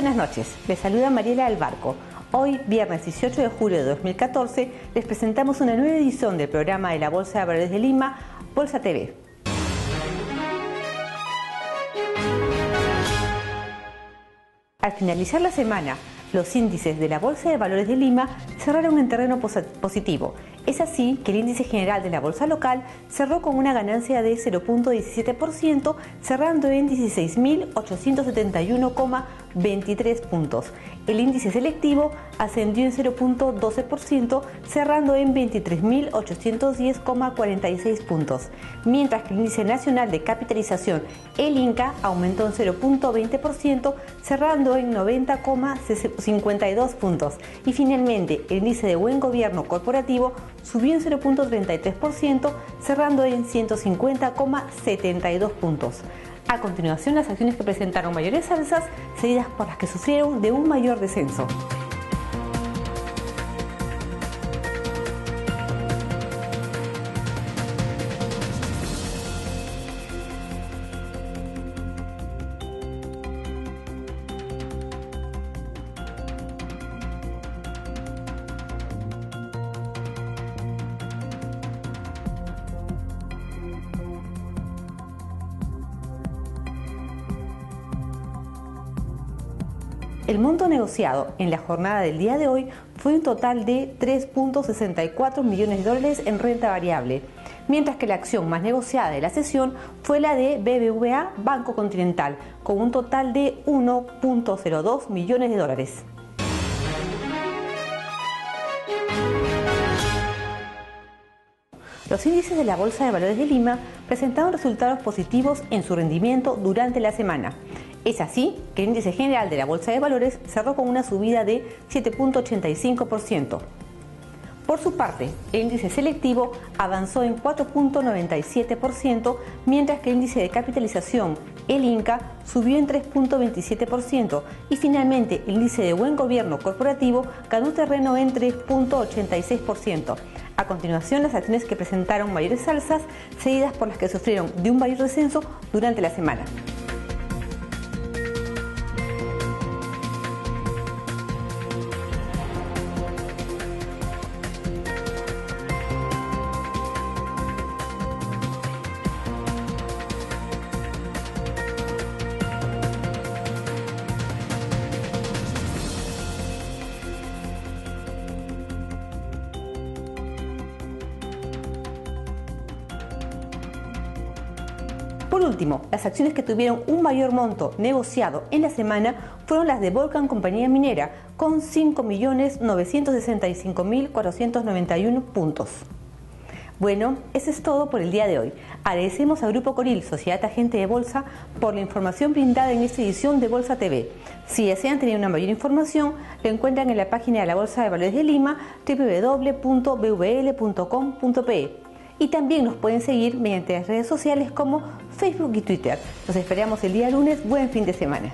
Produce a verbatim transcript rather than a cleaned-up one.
buenas noches, les saluda Mariela Albarco. Hoy, viernes dieciocho de julio de dos mil catorce, les presentamos una nueva edición del programa de la Bolsa de Valores de Lima, Bolsa T V. Al finalizar la semana, los índices de la Bolsa de Valores de Lima cerraron en terreno positivo. Es así que el índice general de la bolsa local cerró con una ganancia de cero punto diecisiete por ciento, cerrando en dieciséis mil ochocientos setenta y uno coma veintitrés puntos. El índice selectivo ascendió en cero punto doce por ciento, cerrando en veintitrés mil ochocientos diez coma cuarenta y seis puntos, mientras que el índice nacional de capitalización, el INCA, aumentó en cero punto veinte por ciento, cerrando en noventa coma cincuenta y dos puntos. Y finalmente, el índice de buen gobierno corporativo subió en cero punto treinta y tres por ciento, cerrando en ciento cincuenta coma setenta y dos puntos. A continuación, las acciones que presentaron mayores alzas, seguidas por las que sufrieron de un mayor descenso. El monto negociado en la jornada del día de hoy fue un total de tres punto sesenta y cuatro millones de dólares en renta variable, mientras que la acción más negociada de la sesión fue la de B B V A Banco Continental, con un total de uno punto cero dos millones de dólares. Los índices de la Bolsa de Valores de Lima presentaron resultados positivos en su rendimiento durante la semana. Es así que el índice general de la Bolsa de Valores cerró con una subida de siete punto ochenta y cinco por ciento. Por su parte, el índice selectivo avanzó en cuatro punto noventa y siete por ciento, mientras que el índice de capitalización, el INCA, subió en tres punto veintisiete por ciento y finalmente el índice de buen gobierno corporativo ganó terreno en tres punto ochenta y seis por ciento. A continuación, las acciones que presentaron mayores alzas, seguidas por las que sufrieron de un mayor descenso durante la semana. Por último, las acciones que tuvieron un mayor monto negociado en la semana fueron las de Volcan Compañía Minera, con cinco millones novecientos sesenta y cinco mil cuatrocientos noventa y uno puntos. Bueno, eso es todo por el día de hoy. Agradecemos a Grupo Coril, Sociedad Agente de Bolsa, por la información brindada en esta edición de Bolsa T V. Si desean tener una mayor información, la encuentran en la página de la Bolsa de Valores de Lima, doble u doble u doble u punto b v l punto com punto p e. Y también nos pueden seguir mediante las redes sociales como Facebook y Twitter. Los esperamos el día lunes. Buen fin de semana.